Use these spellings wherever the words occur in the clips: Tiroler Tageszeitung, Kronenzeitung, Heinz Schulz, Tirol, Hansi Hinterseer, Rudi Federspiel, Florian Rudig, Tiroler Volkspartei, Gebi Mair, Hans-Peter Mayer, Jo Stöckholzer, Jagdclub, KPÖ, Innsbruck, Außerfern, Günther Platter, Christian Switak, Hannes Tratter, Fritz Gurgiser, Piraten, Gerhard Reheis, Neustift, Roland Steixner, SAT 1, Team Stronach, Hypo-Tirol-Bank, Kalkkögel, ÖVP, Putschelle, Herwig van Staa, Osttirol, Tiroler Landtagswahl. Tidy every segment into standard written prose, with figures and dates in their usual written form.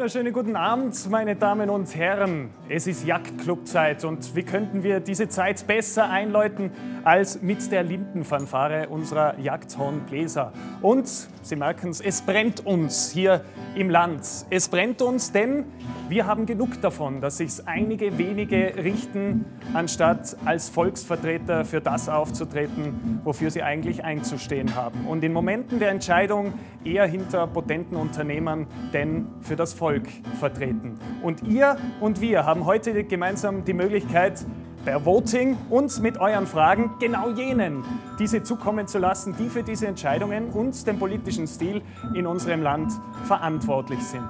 wunderschönen guten Abend, meine Damen und Herren. Es ist Jagdclub-Zeit und wie könnten wir diese Zeit besser einläuten als mit der Lindenfanfare unserer Jagdhornbläser. Und, Sie merken es, es brennt uns hier im Land. Es brennt uns, denn wir haben genug davon, dass sich einige wenige richten, anstatt als Volksvertreter für das aufzutreten, wofür sie eigentlich einzustehen haben. Und in Momenten der Entscheidung eher hinter potenten Unternehmern, denn für das Volk vertreten. Und ihr und wir haben heute gemeinsam die Möglichkeit, per Voting und mit euren Fragen genau jenen diese zukommen zu lassen, die für diese Entscheidungen und den politischen Stil in unserem Land verantwortlich sind.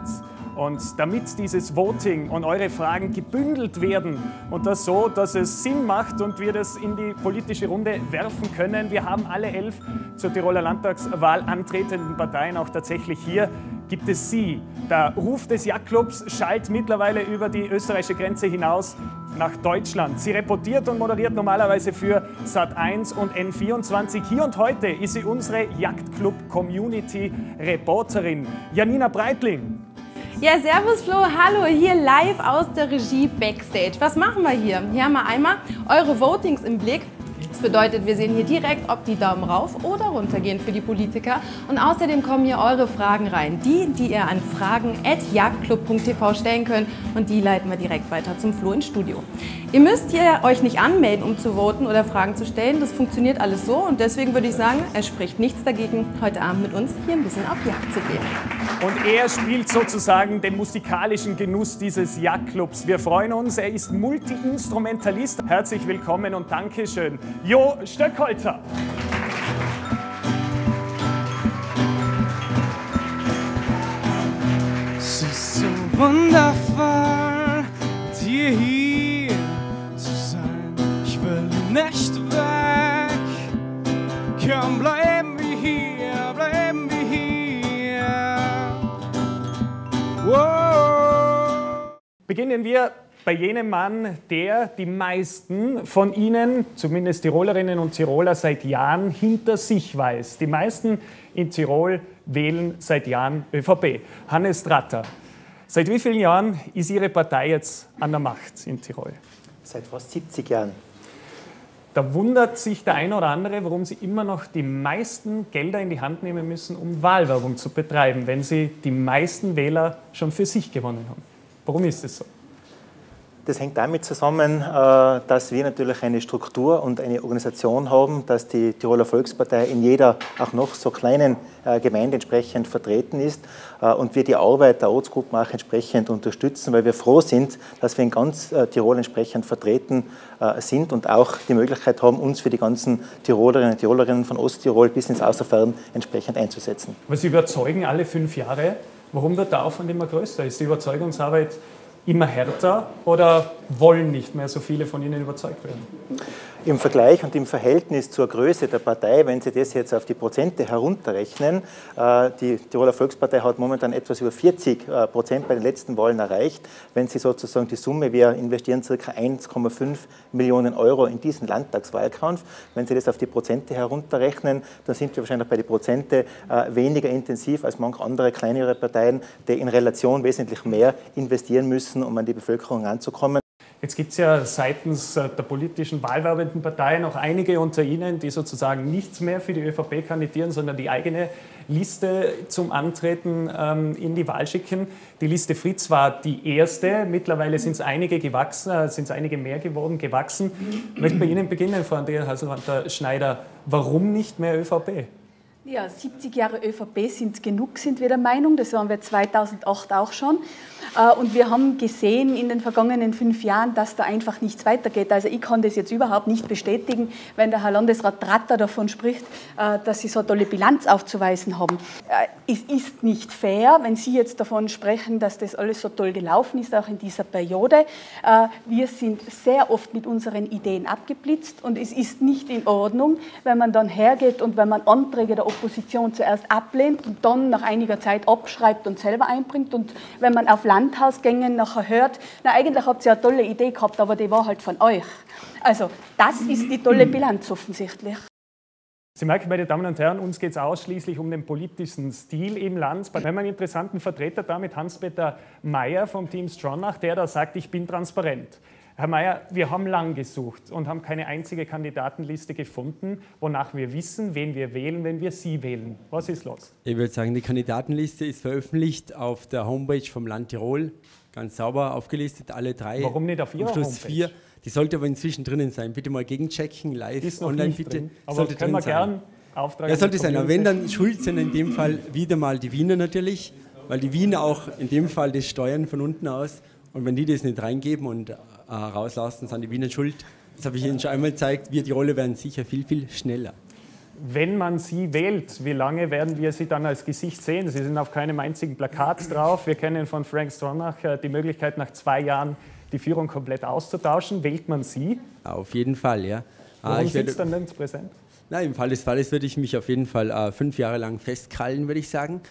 Und damit dieses Voting und eure Fragen gebündelt werden und das so, dass es Sinn macht und wir das in die politische Runde werfen können, wir haben alle 11 zur Tiroler Landtagswahl antretenden Parteien auch tatsächlich hier, gibt es sie. Der Ruf des Jagdclubs schallt mittlerweile über die österreichische Grenze hinaus nach Deutschland. Sie reportiert und moderiert normalerweise für SAT 1 und N24. Hier und heute ist sie unsere Jagdclub-Community-Reporterin Janina Breitling. Ja, servus Flo, hallo, hier live aus der Regie Backstage. Was machen wir hier? Hier haben wir einmal eure Votings im Blick. Das bedeutet, wir sehen hier direkt, ob die Daumen rauf oder runter gehen für die Politiker. Und außerdem kommen hier eure Fragen rein, die ihr an fragen@jagdclub.tv stellen könnt. Und die leiten wir direkt weiter zum Flo ins Studio. Ihr müsst hier euch nicht anmelden, um zu voten oder Fragen zu stellen. Das funktioniert alles so. Und deswegen würde ich sagen, es spricht nichts dagegen, heute Abend mit uns hier ein bisschen auf Jagd zu gehen. Und er spielt sozusagen den musikalischen Genuss dieses Jagdclubs. Wir freuen uns, er ist Multi-Instrumentalist. Herzlich willkommen und Dankeschön, Jo Stöckholzer. Es ist so wundervoll, mit dir hier zu sein. Ich will nicht weg, komm, bleiben wir hier, bleiben wir hier. Wow. Beginnen wir bei jenem Mann, der die meisten von Ihnen, zumindest Tirolerinnen und Tiroler, seit Jahren hinter sich weiß. Die meisten in Tirol wählen seit Jahren ÖVP. Hannes Tratter, seit wie vielen Jahren ist Ihre Partei jetzt an der Macht in Tirol? Seit fast 70 Jahren. Da wundert sich der eine oder andere, warum Sie immer noch die meisten Gelder in die Hand nehmen müssen, um Wahlwerbung zu betreiben, wenn Sie die meisten Wähler schon für sich gewonnen haben. Warum ist das so? Das hängt damit zusammen, dass wir natürlich eine Struktur und eine Organisation haben, dass die Tiroler Volkspartei in jeder auch noch so kleinen Gemeinde entsprechend vertreten ist und wir die Arbeit der Ortsgruppen auch entsprechend unterstützen, weil wir froh sind, dass wir in ganz Tirol entsprechend vertreten sind und auch die Möglichkeit haben, uns für die ganzen Tirolerinnen und Tirolerinnen von Osttirol bis ins Außerfern entsprechend einzusetzen. Aber Sie überzeugen alle 5 Jahre. Warum wird der Aufwand immer größer? Ist die Überzeugungsarbeit immer härter oder wollen nicht mehr so viele von Ihnen überzeugt werden? Im Vergleich und im Verhältnis zur Größe der Partei, wenn Sie das jetzt auf die Prozente herunterrechnen, die Tiroler Volkspartei hat momentan etwas über 40% bei den letzten Wahlen erreicht. Wenn Sie sozusagen die Summe, wir investieren ca. 1,5 Millionen Euro in diesen Landtagswahlkampf, wenn Sie das auf die Prozente herunterrechnen, dann sind wir wahrscheinlich bei den Prozente weniger intensiv als manche andere kleinere Parteien, die in Relation wesentlich mehr investieren müssen, um an die Bevölkerung ranzukommen. Jetzt gibt es ja seitens der politischen wahlwerbenden Parteien auch einige unter Ihnen, die sozusagen nicht mehr für die ÖVP kandidieren, sondern die eigene Liste zum Antreten in die Wahl schicken. Die Liste Fritz war die erste, mittlerweile sind es einige mehr geworden, gewachsen. Ich möchte bei Ihnen beginnen, Frau Andrea Haselwanter-Schneider. Warum nicht mehr ÖVP? Ja, 70 Jahre ÖVP sind genug, sind wir der Meinung. Das waren wir 2008 auch schon. Und wir haben gesehen in den vergangenen 5 Jahren, dass da einfach nichts weitergeht. Also ich kann das jetzt überhaupt nicht bestätigen, wenn der Herr Landesrat Tratter davon spricht, dass Sie so eine tolle Bilanz aufzuweisen haben. Es ist nicht fair, wenn Sie jetzt davon sprechen, dass das alles so toll gelaufen ist, auch in dieser Periode. Wir sind sehr oft mit unseren Ideen abgeblitzt und es ist nicht in Ordnung, wenn man dann hergeht und wenn man Anträge der Opposition zuerst ablehnt und dann nach einiger Zeit abschreibt und selber einbringt. Und wenn man auf Landhausgängen nachher hört, na eigentlich habt ihr eine tolle Idee gehabt, aber die war halt von euch. Also das ist die tolle Bilanz offensichtlich. Sie merken, meine Damen und Herren, uns geht es ausschließlich um den politischen Stil im Land. Wir haben einen interessanten Vertreter da mit Hans-Peter Mayer vom Team Stronach, der da sagt, ich bin transparent. Herr Mayer, wir haben lang gesucht und haben keine einzige Kandidatenliste gefunden, wonach wir wissen, wen wir wählen, wenn wir Sie wählen. Was ist los? Ich würde sagen, die Kandidatenliste ist veröffentlicht auf der Homepage vom Land Tirol. Ganz sauber aufgelistet, alle drei. Warum nicht auf Ihrer Homepage? 4. Die sollte aber inzwischen drinnen sein. Bitte mal gegenchecken, live, ist noch online nicht bitte. Drin. Aber sollte können drin wir sein. Gern ja, sollte sein. Aber wenn, dann schuld sind in dem Fall wieder mal die Wiener natürlich, weil die Wiener auch in dem Fall das steuern von unten aus. Und wenn die das nicht reingeben und rauslassen, sind die Wiener schuld. Das habe ich Ihnen schon einmal gezeigt. Wir Tiroler werden sicher viel, viel schneller. Wenn man Sie wählt, wie lange werden wir Sie dann als Gesicht sehen? Sie sind auf keinem einzigen Plakat drauf. Wir kennen von Frank Stronach die Möglichkeit, nach 2 Jahren die Führung komplett auszutauschen. Wählt man Sie? Auf jeden Fall, ja. Warum sind Sie dann nirgends präsent? Nein, im Fall des Falles würde ich mich auf jeden Fall 5 Jahre lang festkrallen, würde ich sagen.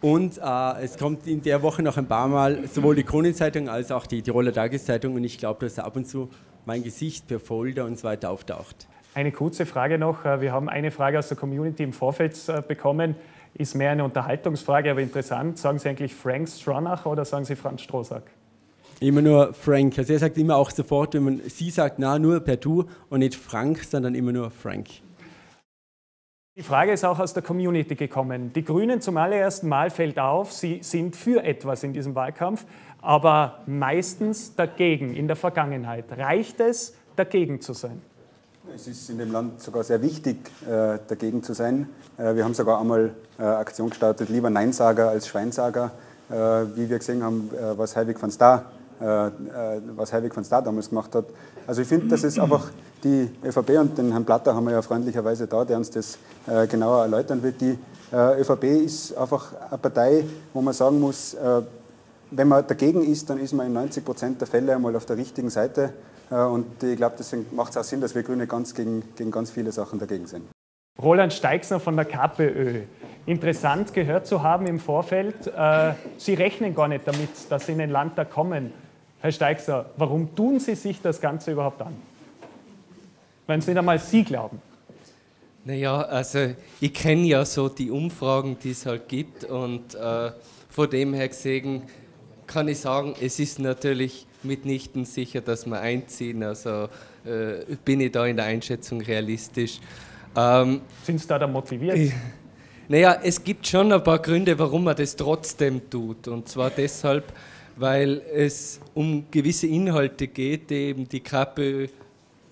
Und es kommt in der Woche noch ein paar Mal sowohl die Kronenzeitung als auch die Tiroler Tageszeitung. Und ich glaube, dass ab und zu mein Gesicht per Folder und so weiter auftaucht. Eine kurze Frage noch. Wir haben eine Frage aus der Community im Vorfeld bekommen. Ist mehr eine Unterhaltungsfrage, aber interessant. Sagen Sie eigentlich Frank Stronach oder sagen Sie Franz Strohsack? Immer nur Frank. Also er sagt immer auch sofort, wenn man Sie sagt, na, nur per Du und nicht Frank, sondern immer nur Frank. Die Frage ist auch aus der Community gekommen. Die Grünen zum allerersten Mal fällt auf, sie sind für etwas in diesem Wahlkampf, aber meistens dagegen in der Vergangenheit. Reicht es, dagegen zu sein? Es ist in dem Land sogar sehr wichtig, dagegen zu sein. Wir haben sogar einmal Aktion gestartet, lieber Neinsager als Schweinsager. Wie wir gesehen haben, was Herwig van Staa damals gemacht hat. Also ich finde, das ist einfach die ÖVP, und den Herrn Platter haben wir ja freundlicherweise da, der uns das genauer erläutern wird. Die ÖVP ist einfach eine Partei, wo man sagen muss, wenn man dagegen ist, dann ist man in 90% der Fälle einmal auf der richtigen Seite. Und ich glaube, deswegen macht es auch Sinn, dass wir Grüne ganz gegen ganz viele Sachen dagegen sind. Roland Steixner von der KPÖ. Interessant gehört zu haben im Vorfeld, Sie rechnen gar nicht damit, dass Sie in den Landtag kommen. Herr Steixner, warum tun Sie sich das Ganze überhaupt an? Wenn Sie nicht einmal Sie glauben. Naja, also ich kenne ja so die Umfragen, die es halt gibt, und von dem her gesehen kann ich sagen, es ist natürlich mitnichten sicher, dass wir einziehen. Also bin ich da in der Einschätzung realistisch. Sind Sie da dann motiviert? Naja, es gibt schon ein paar Gründe, warum man das trotzdem tut. Und zwar deshalb, weil es um gewisse Inhalte geht, die eben die KPÖ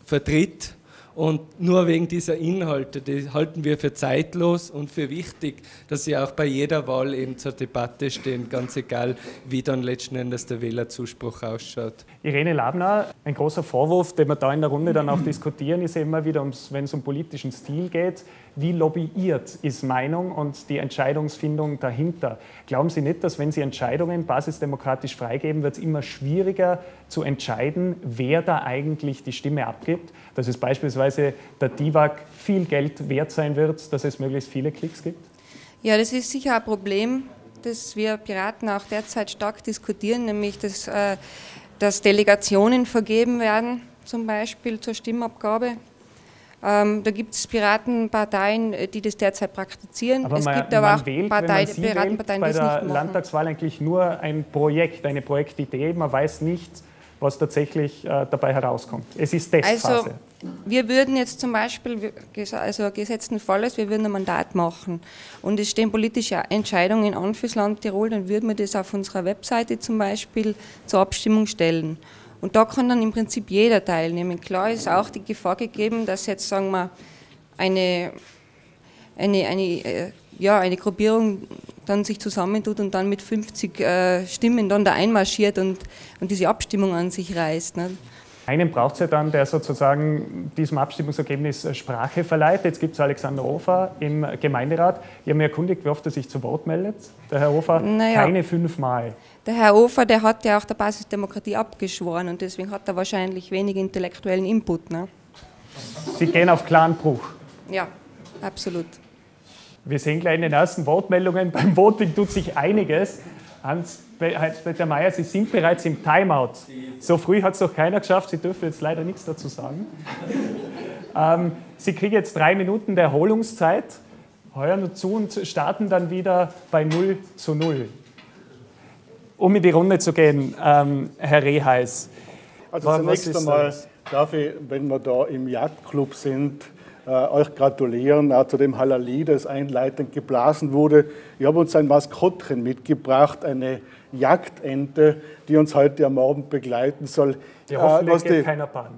vertritt. Und nur wegen dieser Inhalte, die halten wir für zeitlos und für wichtig, dass sie auch bei jeder Wahl eben zur Debatte stehen, ganz egal, wie dann letzten Endes der Wählerzuspruch ausschaut. Irene Labner, ein großer Vorwurf, den wir da in der Runde dann auch diskutieren, ist immer wieder, wenn es um politischen Stil geht, wie lobbyiert ist Meinung und die Entscheidungsfindung dahinter. Glauben Sie nicht, dass wenn Sie Entscheidungen basisdemokratisch freigeben, wird es immer schwieriger zu entscheiden, wer da eigentlich die Stimme abgibt? Dass es beispielsweise der DIVAG viel Geld wert sein wird, dass es möglichst viele Klicks gibt? Ja, das ist sicher ein Problem, das wir Piraten auch derzeit stark diskutieren, nämlich dass Delegationen vergeben werden, zum Beispiel zur Stimmabgabe. Da gibt es Piratenparteien, die das derzeit praktizieren. Aber es gibt aber auch Piratenparteien, die es nicht machen. Bei der Landtagswahl eigentlich nur ein Projekt, eine Projektidee, man weiß nicht, was tatsächlich dabei herauskommt. Es ist Testphase. Also, wir würden jetzt zum Beispiel, also gesetzten Falles, wir würden ein Mandat machen und es stehen politische Entscheidungen an fürs Land Tirol, dann würden wir das auf unserer Webseite zum Beispiel zur Abstimmung stellen. Und da kann dann im Prinzip jeder teilnehmen. Klar ist auch die Gefahr gegeben, dass jetzt, sagen wir, eine Gruppierung dann sich zusammentut und dann mit 50 Stimmen dann da einmarschiert und diese Abstimmung an sich reißt. Ne? Einen braucht es ja dann, der sozusagen diesem Abstimmungsergebnis Sprache verleiht. Jetzt gibt es Alexander Hofer im Gemeinderat. Ich habe mich erkundigt, wie oft er sich zu Wort meldet. Der Herr Hofer, naja, keine 5 Mal. Der Herr Hofer, der hat ja auch der Basisdemokratie abgeschworen und deswegen hat er wahrscheinlich wenig intellektuellen Input. Ne? Sie gehen auf klaren Bruch. Ja, absolut. Wir sehen gleich in den ersten Wortmeldungen, beim Voting tut sich einiges. Hans-Peter Mayer, Sie sind bereits im Timeout. So früh hat es noch keiner geschafft, Sie dürfen jetzt leider nichts dazu sagen. Sie kriegen jetzt 3 Minuten der Erholungszeit, heuern zu und starten dann wieder bei 0:0. Um in die Runde zu gehen, Herr Reheis. Also zunächst einmal darf ich, wenn wir da im Jagdclub sind, euch gratulieren, auch zu dem Halali, das einleitend geblasen wurde. Ich habe uns ein Maskottchen mitgebracht, eine Jagdente, die uns heute am Abend begleiten soll. Die hoffentlich geht keiner baden.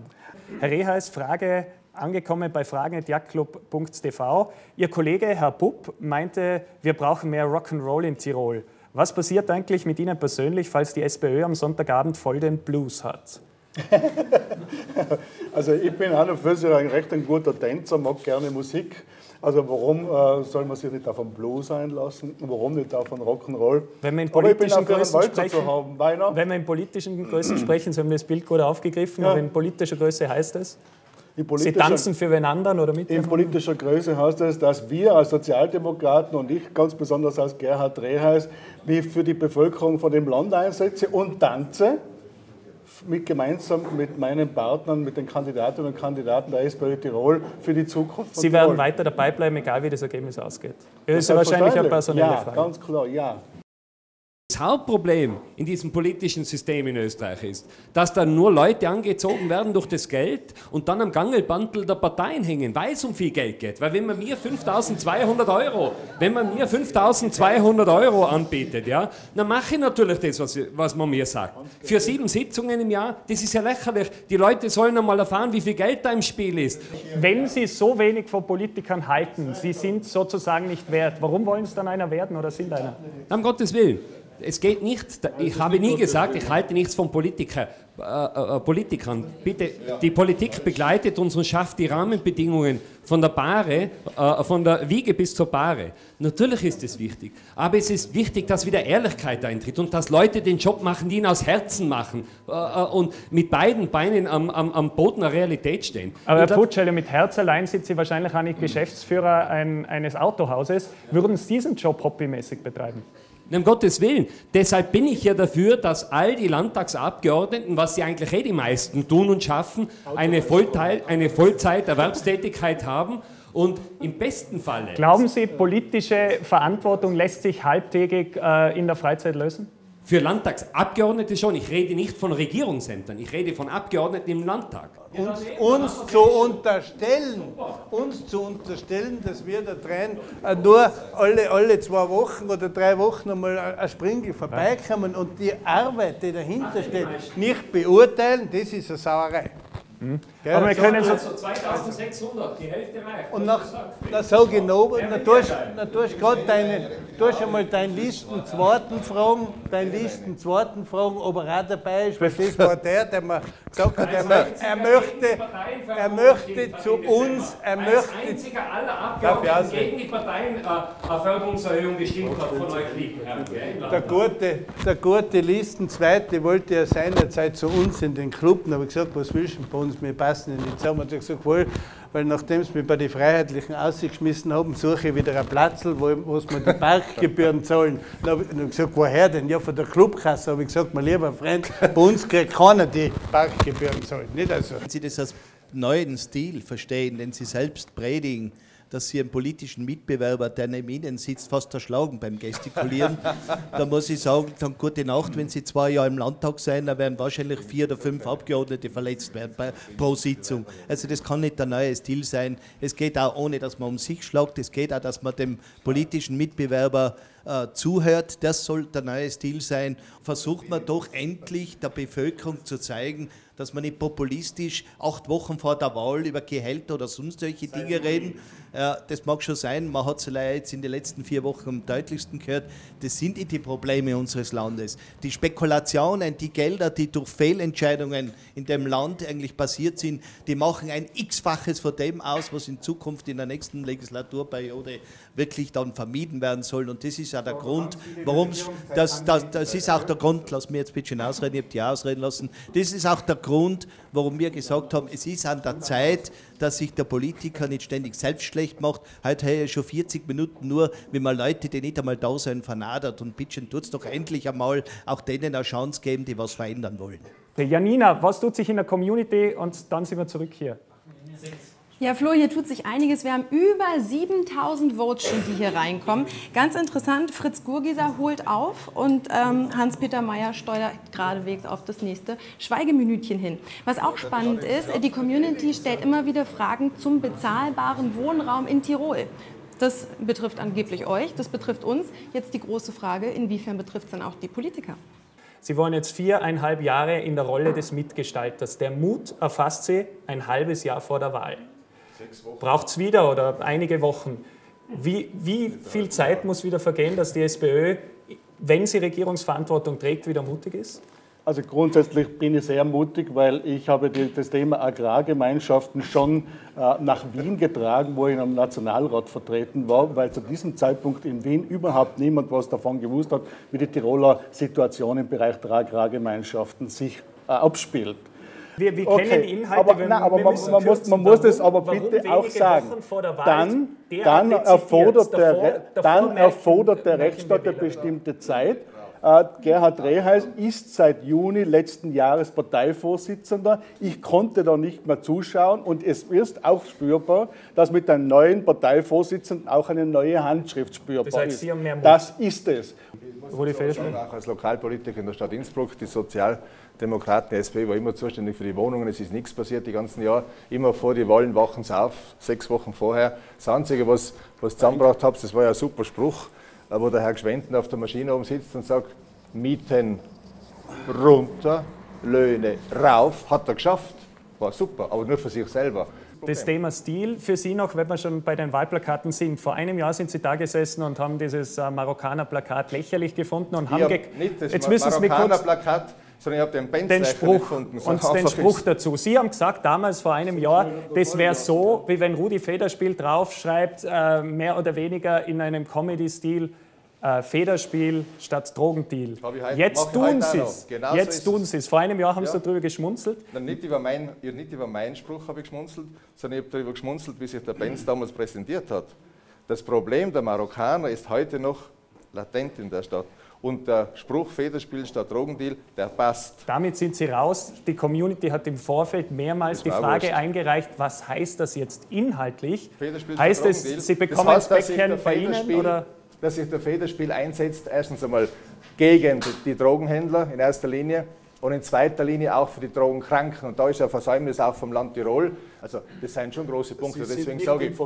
Herr Reheis, Frage angekommen bei fragen@jagdclub.tv. Ihr Kollege Herr Pupp meinte, wir brauchen mehr Rock'n'Roll in Tirol. Was passiert eigentlich mit Ihnen persönlich, falls die SPÖ am Sonntagabend voll den Blues hat? Also ich bin an und für sich ein recht guter Tänzer, mag gerne Musik. Also warum soll man sich nicht auf einen Blues einlassen? Warum nicht auf einen Rock'n'Roll? Wenn wir in politischen Größen sprechen, Sie haben das Bild gut aufgegriffen, ja. Aber in politischer Größe heißt es? Sie tanzen für wen anderen oder mit? In politischer Größe heißt es, dass wir als Sozialdemokraten und ich ganz besonders als Gerhard Reheis mich für die Bevölkerung von dem Land einsetze und tanze. Gemeinsam mit meinen Partnern, mit den Kandidatinnen und Kandidaten der SPÖ Tirol für die Zukunft. Sie werden weiter dabei bleiben, egal wie das Ergebnis ausgeht. Das ist ja wahrscheinlich eine personelle Frage. Ja, ganz klar, ja. Das Hauptproblem in diesem politischen System in Österreich ist, dass dann nur Leute angezogen werden durch das Geld und dann am Gangelbandel der Parteien hängen, weil es um viel Geld geht. Weil wenn man mir 5.200 €, anbietet, ja, dann mache ich natürlich das, was man mir sagt. Für 7 Sitzungen im Jahr, das ist ja lächerlich. Die Leute sollen einmal erfahren, wie viel Geld da im Spiel ist. Wenn Sie so wenig von Politikern halten, Sie sind sozusagen nicht wert, warum wollen es dann einer werden oder sind einer? Um Gottes Willen. Es geht nicht, ich habe nie gesagt, ich halte nichts von Politikern. Bitte, die Politik begleitet uns und schafft die Rahmenbedingungen von der Bahre, von der Wiege bis zur Bahre. Natürlich ist es wichtig, aber es ist wichtig, dass wieder Ehrlichkeit eintritt und dass Leute den Job machen, die ihn aus Herzen machen und mit beiden Beinen am Boden der Realität stehen. Aber Herr Putschelle, mit Herz allein sind Sie wahrscheinlich auch nicht Geschäftsführer eines Autohauses. Würden Sie diesen Job hobbymäßig betreiben? Um Gottes Willen. Deshalb bin ich ja dafür, dass all die Landtagsabgeordneten, was sie eigentlich die meisten tun und schaffen, eine Vollzeiterwerbstätigkeit haben und im besten Falle... Glauben Sie, politische Verantwortung lässt sich halbtägig in der Freizeit lösen? Für Landtagsabgeordnete schon. Ich rede nicht von Regierungsämtern, ich rede von Abgeordneten im Landtag. Uns zu unterstellen, dass wir da drin nur alle 2 Wochen oder 3 Wochen einmal ein Springel vorbeikommen und die Arbeit, die dahinter steht, nicht beurteilen, das ist eine Sauerei. Hm. Gell, aber wir können so 2600, die Hälfte reicht. Und dann sage ich noch, dann tust einmal deinen Listenzwarten fragen, ob er auch dabei ist, weil das war der mir gesagt hat, er möchte zu uns, als einziger aller Abgeordneten gegen die Parteienförderungserhöhung gestimmt hat von euch lieben Herren. Der gute Listenzweite wollte ja seinerzeit zu uns in den Club, und habe gesagt, was willst du bei uns? Wir passen nicht zusammen. Und ich gesagt, weil nachdem sie mich bei den Freiheitlichen ausgeschmissen haben, suche ich wieder einen Platz, wo sie mir die Parkgebühren zahlen. Dann habe ich gesagt, woher denn? Ja, von der Clubkasse. Habe ich gesagt, mein lieber Freund, bei uns kriegt keiner die Parkgebühren zahlen. Nicht also. Wenn Sie das als neuen Stil verstehen, den Sie selbst predigen, dass Sie einen politischen Mitbewerber, der neben Ihnen sitzt, fast erschlagen beim Gestikulieren, dann muss ich sagen, dann gute Nacht, wenn Sie 2 Jahre im Landtag sein, dann werden wahrscheinlich 4 oder 5 Abgeordnete verletzt werden pro Sitzung. Also das kann nicht der neue Stil sein. Es geht auch ohne, dass man um sich schlagt, es geht auch, dass man dem politischen Mitbewerber zuhört. Das soll der neue Stil sein. Versucht man doch endlich der Bevölkerung zu zeigen, dass man nicht populistisch 8 Wochen vor der Wahl über Gehälter oder sonst solche Dinge reden. Das mag schon sein, man hat es jetzt in den letzten 4 Wochen am deutlichsten gehört, das sind die Probleme unseres Landes. Die Spekulationen, die Gelder, die durch Fehlentscheidungen in dem Land eigentlich passiert sind, die machen ein x-faches von dem aus, was in Zukunft in der nächsten Legislaturperiode wirklich dann vermieden werden soll. Und das ist auch der Grund, warum es, das ist auch der Grund, lass mich jetzt bitte ausreden, ich habe die ausreden lassen, das ist auch der Grund, warum wir gesagt haben, es ist an der Zeit, dass sich der Politiker nicht ständig selbst schlecht macht. Heute habe ich schon 40 Minuten nur, wie man Leute, die nicht einmal da sind, vernadert. Und bitte tut es doch endlich einmal auch denen eine Chance geben, die was verändern wollen. Janina, was tut sich in der Community? Und dann sind wir zurück hier. Ja, Flo, hier tut sich einiges. Wir haben über 7000 Votes, die hier reinkommen. Ganz interessant, Fritz Gurgiser holt auf und Hans-Peter Mayer steuert geradewegs auf das nächste Schweigeminütchen hin. Was auch spannend ist, die Community stellt immer wieder Fragen zum bezahlbaren Wohnraum in Tirol. Das betrifft angeblich euch, das betrifft uns. Jetzt die große Frage, inwiefern betrifft es dann auch die Politiker? Sie waren jetzt 4,5 Jahre in der Rolle des Mitgestalters. Der Mut erfasst sie ein halbes Jahr vor der Wahl. Braucht es wieder oder einige Wochen? Wie viel Zeit muss wieder vergehen, dass die SPÖ, wenn sie Regierungsverantwortung trägt, wieder mutig ist? Also grundsätzlich bin ich sehr mutig, weil ich habe das Thema Agrargemeinschaften schon nach Wien getragen, wo ich am Nationalrat vertreten war, weil zu diesem Zeitpunkt in Wien überhaupt niemand was davon gewusst hat, wie die Tiroler Situation im Bereich der Agrargemeinschaften sich abspielt. Wir kennen Inhalte, aber, wenn nein, aber man muss das aber bitte auch sagen. Dann erfordert der Rechtsstaat eine bestimmte Zeit. Gerhard Reheis ist seit Juni letzten Jahres Parteivorsitzender. Ich konnte da nicht mehr zuschauen und es ist auch spürbar, dass mit einem neuen Parteivorsitzenden auch eine neue Handschrift spürbar ist. Das heißt, Sie haben mehr Mut. Das ist es. Rudi Federspiel auch als Lokalpolitiker in der Stadt Innsbruck, die Sozialdemokraten, die SPÖ war immer zuständig für die Wohnungen, es ist nichts passiert die ganzen Jahre. Immer vor die Wahlen wachen sie auf, 6 Wochen vorher. Das Einzige, was zusammengebracht habt, das war ja ein super Spruch, wo der Herr Gschwentner auf der Maschine oben sitzt und sagt, Mieten runter, Löhne rauf, hat er geschafft. War super, aber nur für sich selber. Das Thema Stil für Sie noch, wenn wir schon bei den Wahlplakaten sind. Vor einem Jahr sind Sie da gesessen und haben dieses Marokkaner-Plakat lächerlich gefunden und haben nicht das Marokkaner-Plakat, sondern ich habe den Spruch gefunden. So und den Spruch dazu. Sie haben gesagt, damals vor einem Jahr, das wäre so, wie wenn Rudi Federspiel draufschreibt, mehr oder weniger in einem Comedy-Stil, Federspiel statt Drogendeal. Jetzt tun sie es. Genau jetzt so tun sie es. Vor einem Jahr haben sie darüber geschmunzelt. Nein, nicht über meinen Spruch habe ich geschmunzelt, sondern ich habe darüber geschmunzelt, wie sich der Benz damals präsentiert hat. Das Problem der Marokkaner ist heute noch latent in der Stadt. Und der Spruch Federspiel statt Drogendeal, der passt. Damit sind Sie raus. Die Community hat im Vorfeld mehrmals die Frage eingereicht, was heißt das jetzt inhaltlich? Federspiel heißt statt Drogendeal. Sie bekommen das Päckchen bei Ihnen? Oder? Dass sich der Federspiel einsetzt, erstens einmal gegen die Drogenhändler in erster Linie und in zweiter Linie auch für die Drogenkranken. Und da ist ein Versäumnis auch vom Land Tirol. Also das sind schon große Punkte. Sie deswegen sage ich,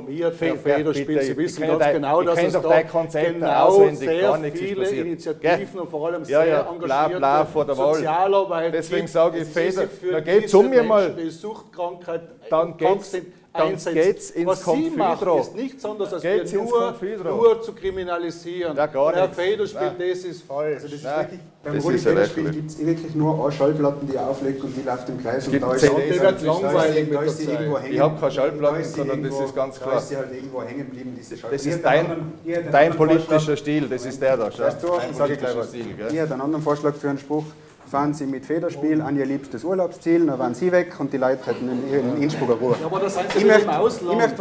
Federspiel, Sie wissen ganz genau, dass es da genau sehr viele Initiativen und vor allem sehr engagierte Sozialarbeit. Deswegen sage ich, geht es um mir mal. Die Suchtkrankheit dann geht es ins Was Konfidro. Sie macht, ist nichts anderes, als wir nur zu kriminalisieren. Ja, gar Herr Federspiel, das ist falsch. Also beim Rudi Federspiel gibt es wirklich nur eine Schallplatten, die auflegt und die läuft im Kreis. Und da ist sie langweilig. Ich habe keine Schallplatten, sondern das ist ganz klar. Da ist sie halt irgendwo hängen geblieben, diese Schallplatten. Das ist dein politischer Stil, das ist der da. Ihr habt einen anderen Vorschlag für einen Spruch. Fahren Sie mit Federspiel an Ihr liebstes Urlaubsziel, dann waren Sie weg und die Leute hatten in Innsbrucker Ruhe. Ja, aber da sind Sie im Ausland. Ich möchte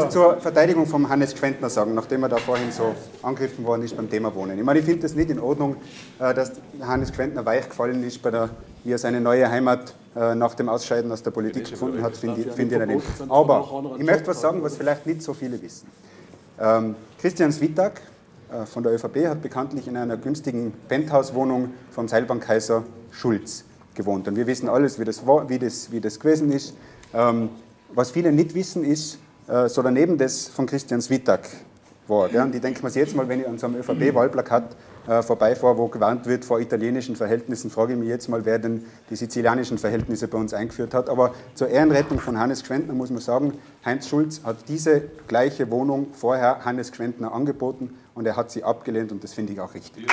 was zur Verteidigung von Hannes Gschwentner sagen, nachdem er da vorhin so angegriffen worden ist beim Thema Wohnen. Ich meine, ich finde es nicht in Ordnung, dass Hannes Gschwentner weich gefallen ist, wie er seine neue Heimat nach dem Ausscheiden aus der Politik gefunden hat, finde ich nicht. Aber ich möchte was sagen, was vielleicht nicht so viele wissen. Christian Switak von der ÖVP hat bekanntlich in einer günstigen Penthouse-Wohnung vom Seilbankkaiser Schulz gewohnt. Und wir wissen alles, wie das war, wie das gewesen ist. Was viele nicht wissen, ist, so daneben das von Christian Switak war. Ja? Und ich denke mir jetzt mal, wenn ich an so einem ÖVP-Wahlplakat vorbeifahre, wo gewarnt wird vor italienischen Verhältnissen, frage ich mich jetzt mal, wer denn die sizilianischen Verhältnisse bei uns eingeführt hat. Aber zur Ehrenrettung von Hannes Gschwentner muss man sagen, Heinz Schulz hat diese gleiche Wohnung vorher Hannes Gschwentner angeboten und er hat sie abgelehnt und das finde ich auch richtig.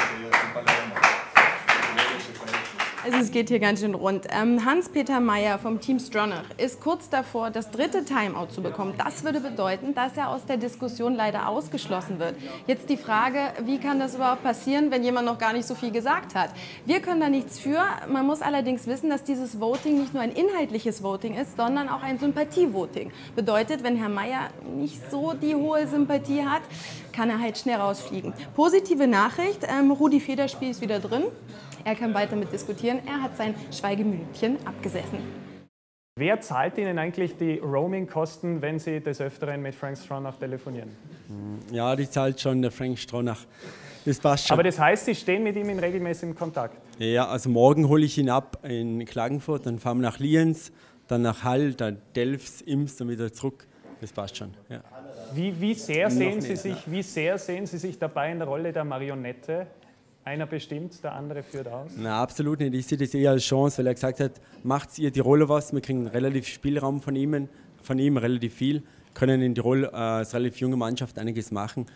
Also es geht hier ganz schön rund. Hans-Peter Mayer vom Team Stronach ist kurz davor, das dritte Timeout zu bekommen. Das würde bedeuten, dass er aus der Diskussion leider ausgeschlossen wird. Jetzt die Frage, wie kann das überhaupt passieren, wenn jemand noch gar nicht so viel gesagt hat? Wir können da nichts für. Man muss allerdings wissen, dass dieses Voting nicht nur ein inhaltliches Voting ist, sondern auch ein Sympathie-Voting. Bedeutet, wenn Herr Mayer nicht so die hohe Sympathie hat, kann er halt schnell rausfliegen. Positive Nachricht, Rudi Federspiel ist wieder drin. Er kann weiter mit diskutieren. Er hat sein Schweigeminütchen abgesessen. Wer zahlt Ihnen eigentlich die Roaming-Kosten, wenn Sie des Öfteren mit Frank Stronach telefonieren? Ja, die zahlt schon der Frank Stronach. Das passt schon. Aber das heißt, Sie stehen mit ihm in regelmäßigem Kontakt? Ja, also morgen hole ich ihn ab in Klagenfurt, dann fahren wir nach Lienz, dann nach Hall, dann Delfs, Imst, dann wieder zurück. Das passt schon. Ja. Wie sehr sehen Sie sich dabei in der Rolle der Marionette? Einer bestimmt, der andere führt aus? Nein, absolut nicht. Ich sehe das eher als Chance, weil er gesagt hat, macht ihr Tiroler was, wir kriegen relativ Spielraum von ihm relativ viel, können in Tirol als relativ junge Mannschaft einiges machen.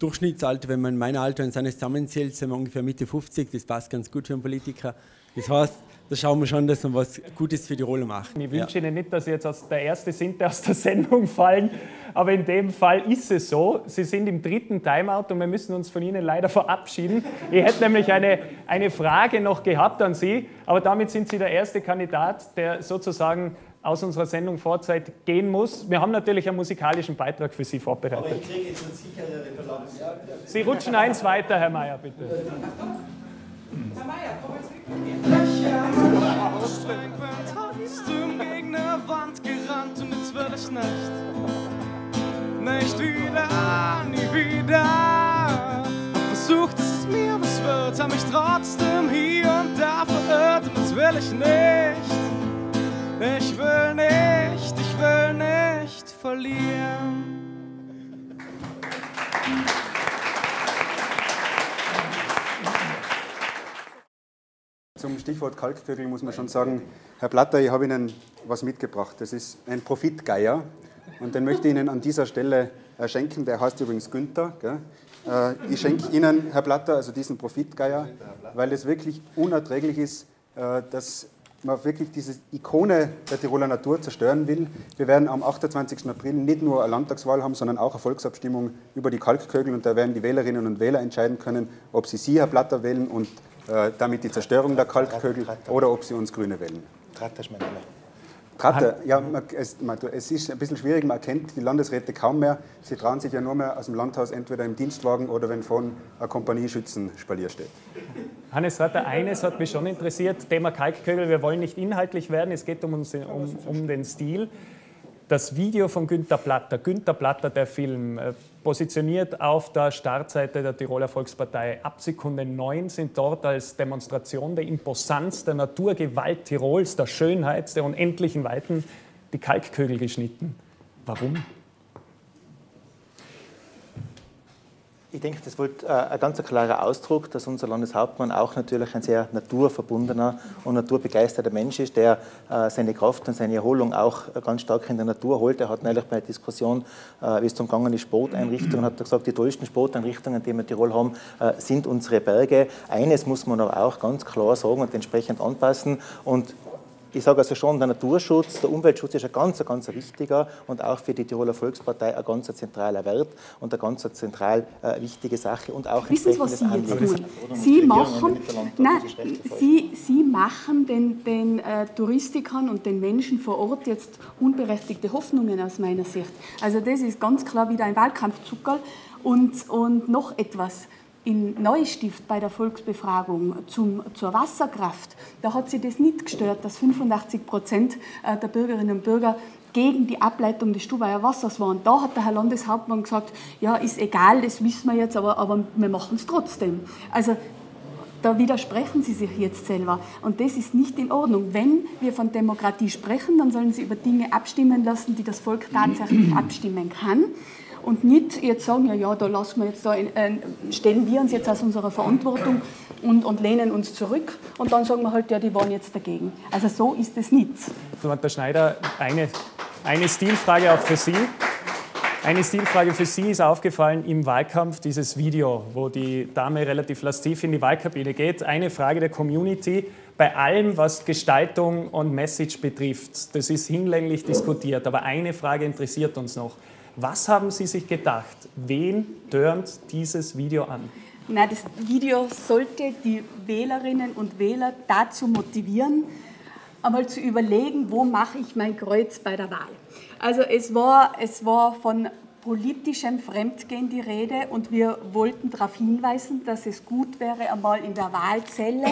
Durchschnittsalter, wenn man mein Alter und seines zusammenzählt, sind wir ungefähr Mitte 50, das passt ganz gut für einen Politiker. Das heißt, da schauen wir schon, dass wir was Gutes für Tiroler machen. Ich wünsche Ihnen nicht, dass Sie jetzt als der Erste sind, der aus der Sendung fallen, aber in dem Fall ist es so. Sie sind im dritten Timeout und wir müssen uns von Ihnen leider verabschieden. Ich hätte nämlich eine Frage noch gehabt an Sie, aber damit sind Sie der erste Kandidat, der sozusagen aus unserer Sendung Vorzeit gehen muss. Wir haben natürlich einen musikalischen Beitrag für Sie vorbereitet. Aber ich kriege jetzt einen sichereren Verlauf. Sie rutschen eins weiter, Herr Mayer, bitte. Herr Mayer, komm jetzt mit. Zum Gegner Wand gerannt und jetzt werde ich nicht wieder, nie wieder. Hab versucht, dass es mir was wird, hab mich trotzdem hier und da verirrt und jetzt will ich nicht. Ich will nicht verlieren. Zum Stichwort Kalkkögel muss man schon sagen, Herr Platter, ich habe Ihnen was mitgebracht. Das ist ein Profitgeier und den möchte ich Ihnen an dieser Stelle schenken. Der heißt übrigens Günther. Gell? Ich schenke Ihnen, Herr Platter, also diesen Profitgeier, weil es wirklich unerträglich ist, dass man wirklich diese Ikone der Tiroler Natur zerstören will. Wir werden am 28. April nicht nur eine Landtagswahl haben, sondern auch eine Volksabstimmung über die Kalkkögel und da werden die Wählerinnen und Wähler entscheiden können, ob sie Herr Platter wählen und damit die Zerstörung der Kalkkögel oder ob sie uns Grüne wählen. Tratter ist mein Name. Tratter, ja, es ist ein bisschen schwierig, man erkennt die Landesräte kaum mehr. Sie trauen sich ja nur mehr aus dem Landhaus entweder im Dienstwagen oder wenn vorne eine Kompanie Schützenspalier steht. Hannes Tratter, eines hat mich schon interessiert, Thema Kalkkögel, wir wollen nicht inhaltlich werden, es geht um den Stil. Das Video von Günther Platter, der Film, positioniert auf der Startseite der Tiroler Volkspartei. Ab Sekunde 9 sind dort als Demonstration der Imposanz, der Naturgewalt Tirols, der Schönheit, der unendlichen Weiten, die Kalkkögel geschnitten. Warum? Ich denke, das wird ein ganz klarer Ausdruck, dass unser Landeshauptmann auch natürlich ein sehr naturverbundener und naturbegeisterter Mensch ist, der seine Kraft und seine Erholung auch ganz stark in der Natur holt. Er hat neulich bei der Diskussion, wie es zum Gange die Sporteinrichtungen, hat er gesagt, die tollsten Sporteinrichtungen, die wir in Tirol haben, sind unsere Berge. Eines muss man aber auch ganz klar sagen und entsprechend anpassen und ich sage also schon, der Naturschutz, der Umweltschutz ist ein ganz wichtiger und auch für die Tiroler Volkspartei ein ganz zentraler Wert und eine ganz zentral wichtige Sache und auch entsprechendes Anliegen. Wissen Sie, was Sie jetzt tun? Sie machen den Touristikern und den Menschen vor Ort jetzt unberechtigte Hoffnungen aus meiner Sicht. Also das ist ganz klar wieder ein Wahlkampfzuckerl und noch etwas. In Neustift bei der Volksbefragung zur Wasserkraft, da hat sie das nicht gestört, dass 85% der Bürgerinnen und Bürger gegen die Ableitung des Stubaier Wassers waren. Da hat der Herr Landeshauptmann gesagt, ja, ist egal, das wissen wir jetzt, aber wir machen es trotzdem. Also da widersprechen Sie sich jetzt selber und das ist nicht in Ordnung. Wenn wir von Demokratie sprechen, dann sollen Sie über Dinge abstimmen lassen, die das Volk tatsächlich abstimmen kann. Und nicht jetzt sagen, ja, ja, da lassen wir jetzt stellen wir uns jetzt aus unserer Verantwortung und lehnen uns zurück. Und dann sagen wir halt, ja, die waren jetzt dagegen. Also so ist es nichts. Herr Schneider, eine Stilfrage auch für Sie. Eine Stilfrage für Sie ist aufgefallen im Wahlkampf, dieses Video, wo die Dame relativ lastiv in die Wahlkabine geht. Eine Frage der Community bei allem, was Gestaltung und Message betrifft. Das ist hinlänglich diskutiert, aber eine Frage interessiert uns noch. Was haben Sie sich gedacht? Wen tönt dieses Video an? Na, das Video sollte die Wählerinnen und Wähler dazu motivieren, einmal zu überlegen, wo mache ich mein Kreuz bei der Wahl. Also es war von politischem Fremdgehen die Rede und wir wollten darauf hinweisen, dass es gut wäre, einmal in der Wahlzelle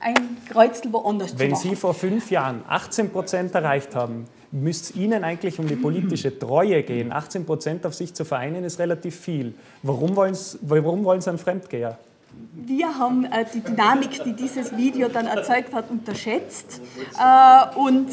ein Kreuzel woanders zu machen. Wenn Sie vor 5 Jahren 18% erreicht haben, müsste es Ihnen eigentlich um die politische Treue gehen. 18% auf sich zu vereinen ist relativ viel. Warum wollen Sie einen Fremdgeher? Wir haben die Dynamik, die dieses Video dann erzeugt hat, unterschätzt. Und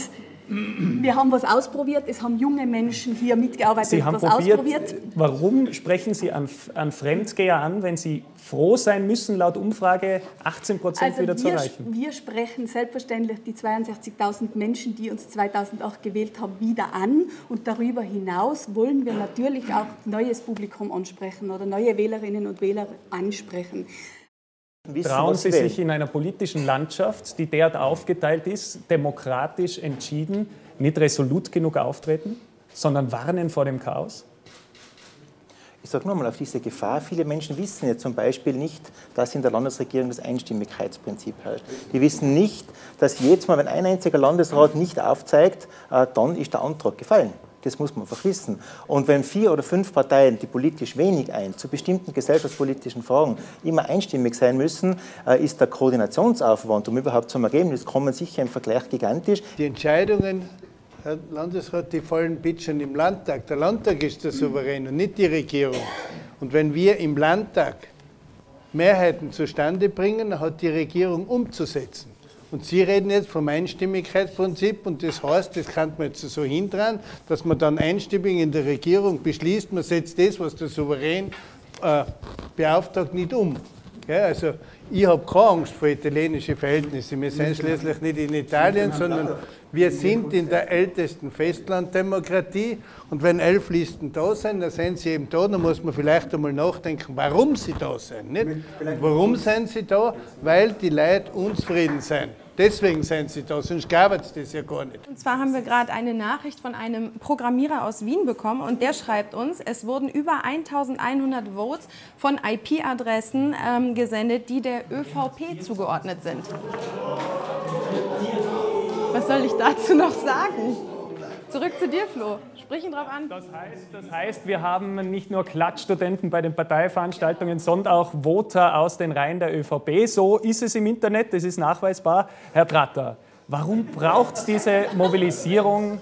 wir haben was ausprobiert, es haben junge Menschen hier mitgearbeitet. Sie haben probiert. Warum sprechen Sie an Fremdgeher an, wenn Sie froh sein müssen, laut Umfrage 18% wieder zu erreichen? Wir sprechen selbstverständlich die 62.000 Menschen, die uns 2008 gewählt haben, wieder an. Und darüber hinaus wollen wir natürlich auch neues Publikum ansprechen oder neue Wählerinnen und Wähler ansprechen. Trauen Sie sich in einer politischen Landschaft, die derart aufgeteilt ist, demokratisch entschieden, nicht resolut genug auftreten, sondern warnen vor dem Chaos? Ich sage nur mal auf diese Gefahr. Viele Menschen wissen ja zum Beispiel nicht, dass in der Landesregierung das Einstimmigkeitsprinzip herrscht. Die wissen nicht, dass jedes Mal, wenn ein einziger Landesrat nicht aufzeigt, dann ist der Antrag gefallen. Das muss man einfach wissen. Und wenn 4 oder 5 Parteien, die politisch wenig ein, zu bestimmten gesellschaftspolitischen Fragen immer einstimmig sein müssen, ist der Koordinationsaufwand, um überhaupt zum Ergebnis zu kommen, sicher im Vergleich gigantisch. Die Entscheidungen, Herr Landesrat, die fallen bitte schon im Landtag. Der Landtag ist der Souverän und nicht die Regierung. Und wenn wir im Landtag Mehrheiten zustande bringen, hat die Regierung umzusetzen. Und Sie reden jetzt vom Einstimmigkeitsprinzip und das heißt, das kann man jetzt so hindern, dass man dann einstimmig in der Regierung beschließt, man setzt das, was der Souverän beauftragt, nicht um. Gell? Also ich habe keine Angst vor italienischen Verhältnissen. Wir sind schließlich nicht in Italien, sondern wir sind in der ältesten Festlanddemokratie. Und wenn 11 Listen da sind, dann sind sie eben da. Dann muss man vielleicht einmal nachdenken, warum sie da sind. Nicht? Und warum sind sie da? Weil die Leute unzufrieden sind. Deswegen sind sie da, sonst gab es das ja gar nicht. Und zwar haben wir gerade eine Nachricht von einem Programmierer aus Wien bekommen und der schreibt uns, es wurden über 1100 Votes von IP-Adressen gesendet, die der ÖVP zugeordnet sind. Was soll ich dazu noch sagen? Zurück zu dir, Flo. Sprich ihn drauf an. Das heißt, wir haben nicht nur Klatschstudenten bei den Parteiveranstaltungen, sondern auch Voter aus den Reihen der ÖVP. So ist es im Internet, das ist nachweisbar. Herr Tratter, warum braucht es diese Mobilisierung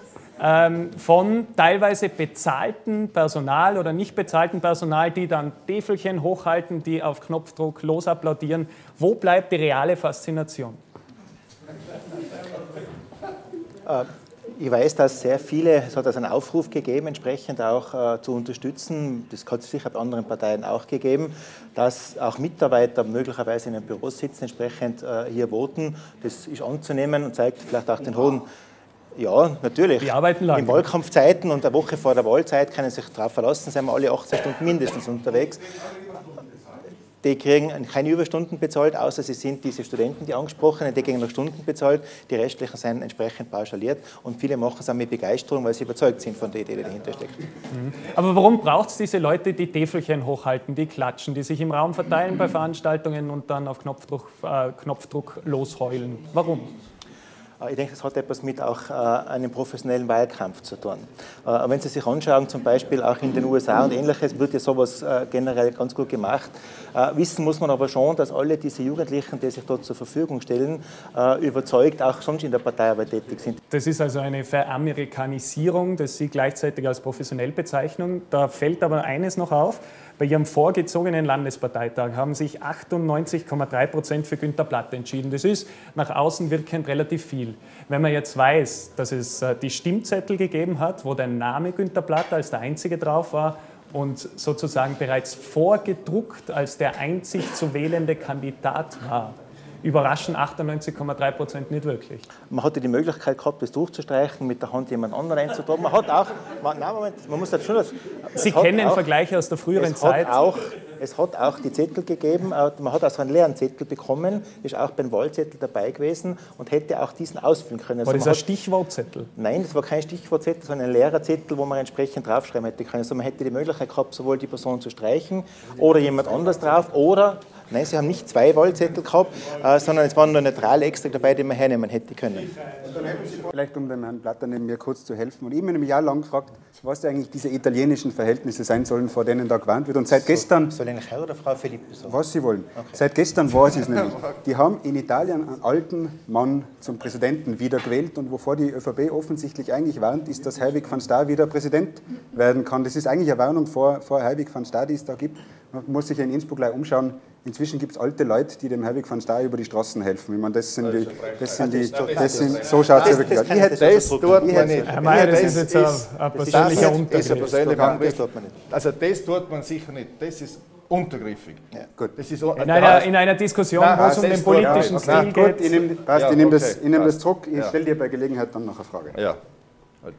von teilweise bezahlten Personal oder nicht bezahlten Personal, die dann Täfelchen hochhalten, die auf Knopfdruck losapplaudieren? Wo bleibt die reale Faszination? Ich weiß, dass sehr viele, es hat also einen Aufruf gegeben, entsprechend auch zu unterstützen, das hat es sicher bei anderen Parteien auch gegeben, dass auch Mitarbeiter möglicherweise in einem Büro sitzen, entsprechend hier voten. Das ist anzunehmen und zeigt vielleicht auch den hohen... Ja, natürlich. Wir arbeiten lange. In Wahlkampfzeiten und eine Woche vor der Wahlzeit können Sie sich darauf verlassen, sind wir alle 18 Stunden mindestens unterwegs. Die kriegen keine Überstunden bezahlt, außer sie sind diese Studenten, die angesprochenen, die kriegen noch Stunden bezahlt, die restlichen sind entsprechend pauschaliert und viele machen es auch mit Begeisterung, weil sie überzeugt sind von der Idee, die dahinter steckt. Mhm. Aber warum braucht es diese Leute, die Täfelchen hochhalten, die klatschen, die sich im Raum verteilen bei Veranstaltungen und dann auf Knopfdruck losheulen? Warum? Ich denke, das hat etwas mit auch einem professionellen Wahlkampf zu tun. Wenn Sie sich anschauen, zum Beispiel auch in den USA und Ähnliches, wird ja sowas generell ganz gut gemacht. Wissen muss man aber schon, dass alle diese Jugendlichen, die sich dort zur Verfügung stellen, überzeugt auch sonst in der Parteiarbeit tätig sind. Das ist also eine Veramerikanisierung, das Sie gleichzeitig als professionell bezeichnen. Da fällt aber eines noch auf. Bei Ihrem vorgezogenen Landesparteitag haben sich 98,3% für Günther Platter entschieden. Das ist nach außen wirkend relativ viel. Wenn man jetzt weiß, dass es die Stimmzettel gegeben hat, wo der Name Günther Platter als der einzige drauf war und sozusagen bereits vorgedruckt als der einzig zu wählende Kandidat war, überraschen 98,3% nicht wirklich. Man hatte die Möglichkeit gehabt, das durchzustreichen, mit der Hand jemand anderen einzutragen. Man hat auch, man muss das schon... Sie kennen Vergleiche aus der früheren Zeit. Es hat auch die Zettel gegeben, man hat auch so einen leeren Zettel bekommen, ist auch beim Wahlzettel dabei gewesen und hätte auch diesen ausfüllen können. War das ein Stichwortzettel? Nein, das war kein Stichwortzettel, sondern ein leerer Zettel, wo man entsprechend draufschreiben hätte können. Also man hätte die Möglichkeit gehabt, sowohl die Person zu streichen oder jemand anders drauf oder Nein, Sie haben nicht zwei Wahlzettel gehabt, sondern es waren nur neutrale extra dabei, die man hernehmen hätte können. Vielleicht, um dem Herrn Platter neben mir kurz zu helfen. Und ich habe mich ein Jahr lang gefragt, was eigentlich diese italienischen Verhältnisse sein sollen, vor denen da gewarnt wird. Und seit gestern... Soll ich Herr oder Frau Philippe sagen? Was Sie wollen. Okay. Seit gestern war es nämlich. Die haben in Italien einen alten Mann zum Präsidenten wiedergewählt. Und wovor die ÖVP offensichtlich eigentlich warnt, ist, dass Herwig van Staa wieder Präsident werden kann. Das ist eigentlich eine Warnung vor Herwig van Staa, die es da gibt. Man muss sich in Innsbruck gleich umschauen. Inzwischen gibt es alte Leute, die dem Herwig van Staa über die Straßen helfen. Ich meine, das sind so schaut es wirklich aus. Das tut man nicht. Herr Mayer, das ist jetzt ein persönlicher Untergriff. Also das tut man sicher nicht. Das ist untergriffig. In einer Diskussion, wo es um den politischen Stil geht. Ich nehme das zurück. Ich stelle dir bei Gelegenheit dann noch eine Frage. Ja.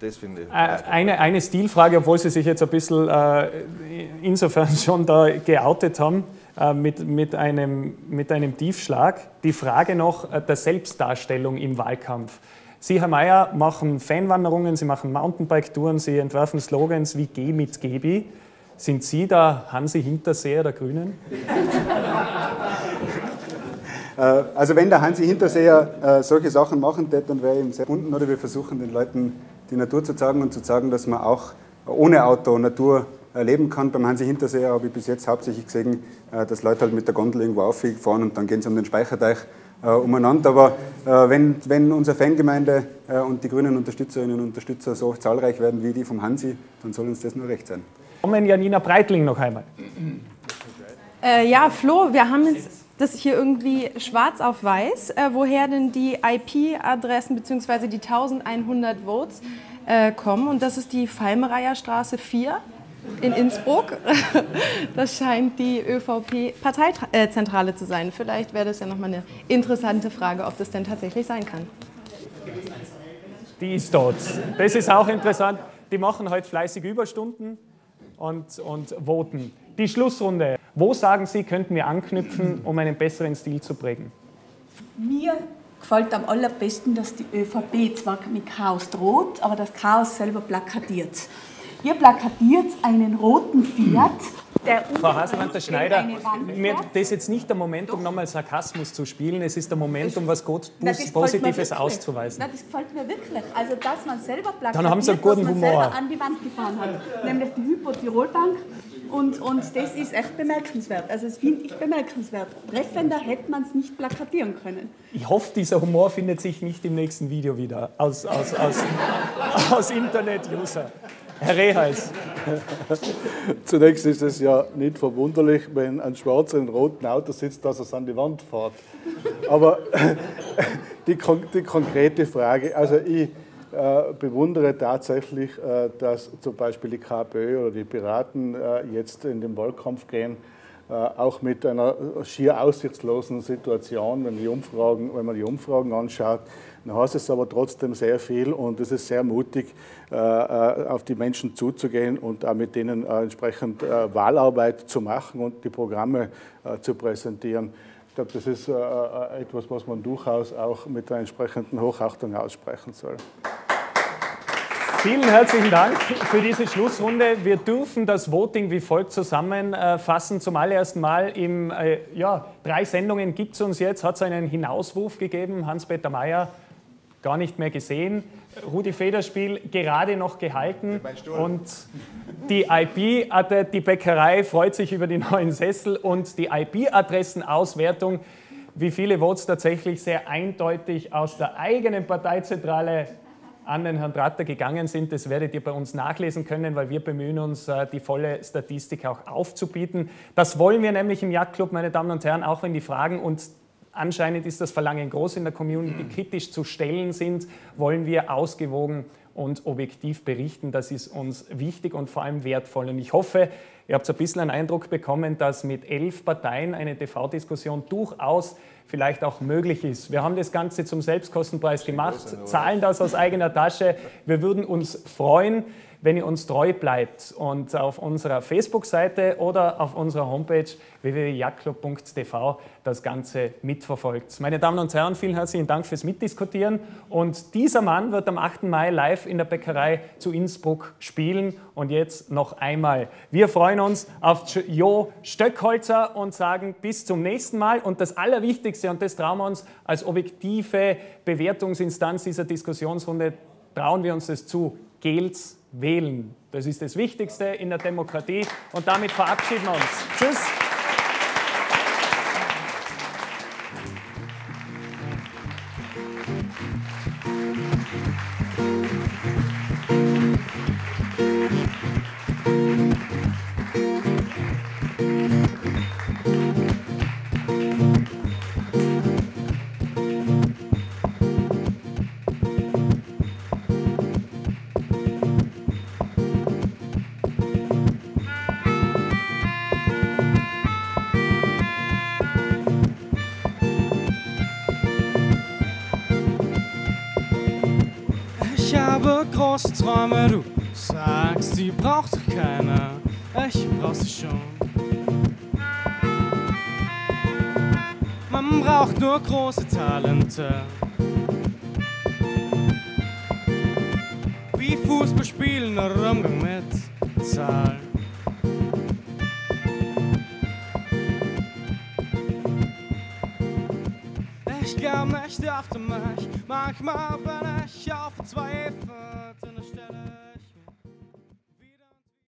Das finde ich eine Stilfrage, obwohl Sie sich jetzt ein bisschen insofern schon da geoutet haben, mit einem Tiefschlag. Die Frage noch der Selbstdarstellung im Wahlkampf. Sie, Herr Mayer, machen Fanwanderungen, Sie machen Mountainbike-Touren, Sie entwerfen Slogans wie Geh mit Gebi. Sind Sie der Hansi Hinterseer der Grünen? Also wenn der Hansi Hinterseer solche Sachen machen würde, dann wäre ich ihm sehr unten, oder wir versuchen den Leuten die Natur zu zeigen und zu zeigen, dass man auch ohne Auto Natur erleben kann. Beim Hansi Hinterseer habe ich bis jetzt hauptsächlich gesehen, dass Leute halt mit der Gondel irgendwo auffahren und dann gehen sie um den Speicherteich umeinander. Aber wenn unsere Fangemeinde und die grünen Unterstützerinnen und Unterstützer so zahlreich werden wie die vom Hansi, dann soll uns das nur recht sein. Kommen Janina Breitling noch einmal. Ja, Flo, wir haben jetzt das hier irgendwie schwarz auf weiß, woher denn die IP-Adressen bzw. die 1100 Votes kommen. Und das ist die Fallmereier Straße 4 in Innsbruck. Das scheint die ÖVP-Parteizentrale zu sein. Vielleicht wäre das ja nochmal eine interessante Frage, ob das denn tatsächlich sein kann. Die ist dort. Das ist auch interessant. Die machen heute fleißig Überstunden und voten. Die Schlussrunde. Wo, sagen Sie, könnten wir anknüpfen, um einen besseren Stil zu prägen? Mir gefällt am allerbesten, dass die ÖVP zwar mit Chaos droht, aber das Chaos selber plakatiert. Ihr plakatiert einen roten Fiat, der... Frau Haselwanter-Schneider, das ist jetzt nicht der Moment, um nochmal Sarkasmus zu spielen, es ist der Moment, um was Positives auszuweisen. Nein, das gefällt mir wirklich. Also, dass man selber plakatiert, dann haben Sie einen guten Humor. Selber an die Wand gefahren hat, nämlich die Hypo-Tirol-Bank. Und das ist echt bemerkenswert. Also das finde ich bemerkenswert. Treffender hätte man es nicht plakatieren können. Ich hoffe, dieser Humor findet sich nicht im nächsten Video wieder aus Internet-User. Herr Reheis. Zunächst ist es ja nicht verwunderlich, wenn ein Schwarzer in einem roten Auto sitzt, dass er es an die Wand fährt. Aber die konkrete Frage, also ich... bewundere tatsächlich, dass zum Beispiel die KPÖ oder die Piraten jetzt in den Wahlkampf gehen, auch mit einer schier aussichtslosen Situation, wenn man die Umfragen anschaut, dann heißt es aber trotzdem sehr viel und es ist sehr mutig, auf die Menschen zuzugehen und auch mit denen entsprechend Wahlarbeit zu machen und die Programme zu präsentieren. Ich glaube, das ist etwas, was man durchaus auch mit der entsprechenden Hochachtung aussprechen soll. Vielen herzlichen Dank für diese Schlussrunde. Wir dürfen das Voting wie folgt zusammenfassen. Zum allerersten Mal in 3 Sendungen gibt es uns jetzt. Hat es einen Hinauswurf gegeben. Hans-Peter Mayer gar nicht mehr gesehen. Rudi Federspiel gerade noch gehalten. Und die die Bäckerei freut sich über die neuen Sessel und die IP-Adressenauswertung, wie viele Votes tatsächlich sehr eindeutig aus der eigenen Parteizentrale an den Herrn Tratter gegangen sind. Das werdet ihr bei uns nachlesen können, weil wir bemühen uns, die volle Statistik auch aufzubieten. Das wollen wir nämlich im Jagdclub, meine Damen und Herren, auch wenn die Fragen und anscheinend ist das Verlangen groß in der Community, kritisch zu stellen sind, wollen wir ausgewogen und objektiv berichten. Das ist uns wichtig und vor allem wertvoll. Und ich hoffe, ihr habt ein bisschen einen Eindruck bekommen, dass mit 11 Parteien eine TV-Diskussion durchaus vielleicht auch möglich ist. Wir haben das Ganze zum Selbstkostenpreis gemacht, zahlen das aus eigener Tasche. Wir würden uns freuen, wenn ihr uns treu bleibt und auf unserer Facebook-Seite oder auf unserer Homepage www.jagdclub.tv das Ganze mitverfolgt. Meine Damen und Herren, vielen herzlichen Dank fürs Mitdiskutieren. Und dieser Mann wird am 8. Mai live in der Bäckerei zu Innsbruck spielen. Und jetzt noch einmal. Wir freuen uns auf Jo Stöckholzer und sagen bis zum nächsten Mal. Und das Allerwichtigste, und das trauen wir uns als objektive Bewertungsinstanz dieser Diskussionsrunde, trauen wir uns das zu, geht's wählen. Das ist das Wichtigste in der Demokratie. Und damit verabschieden wir uns. Tschüss. Große Träume, du sagst, die braucht doch keiner, ich brauch sie schon. Man braucht nur große Talente, wie Fußball spielen oder Umgang mit Zahlen. Ich glaub nicht auf den Mensch, manchmal bin ich auch verzweifelt.